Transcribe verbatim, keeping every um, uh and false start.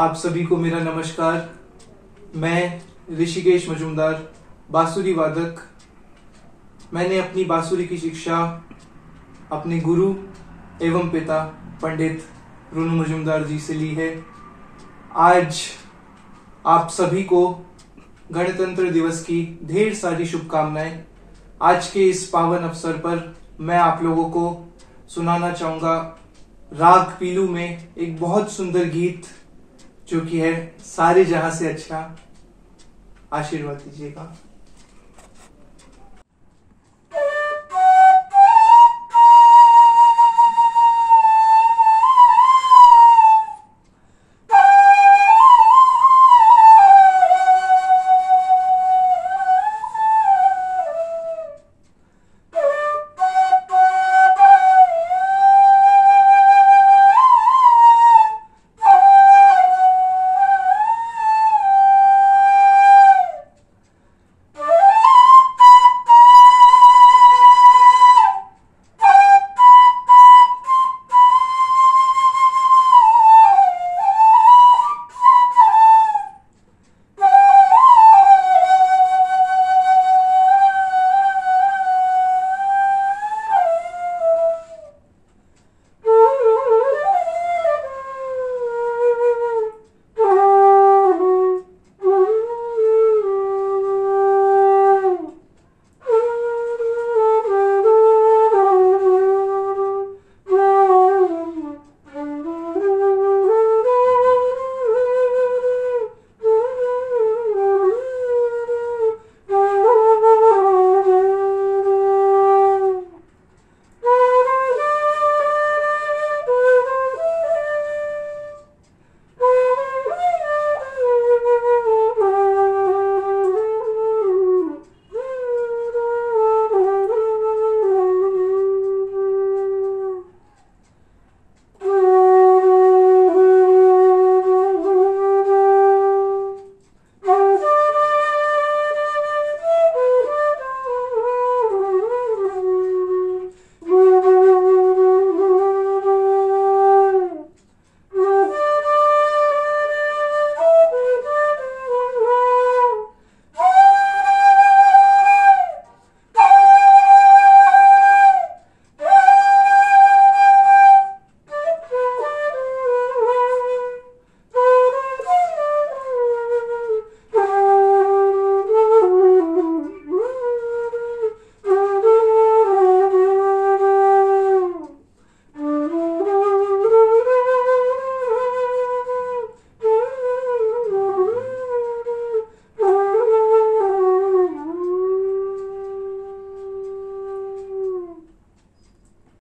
आप सभी को मेरा नमस्कार। मैं ऋषिकेश मजुमदार, बांसुरी वादक। मैंने अपनी बांसुरी की शिक्षा अपने गुरु एवं पिता पंडित रोनू मजुमदार जी से ली है। आज आप सभी को गणतंत्र दिवस की ढेर सारी शुभकामनाएं। आज के इस पावन अवसर पर मैं आप लोगों को सुनाना चाहूँगा राग पीलू में एक बहुत सुंदर गीत, जो कि है सारे जहां से अच्छा। आशीर्वाद दीजिएगा।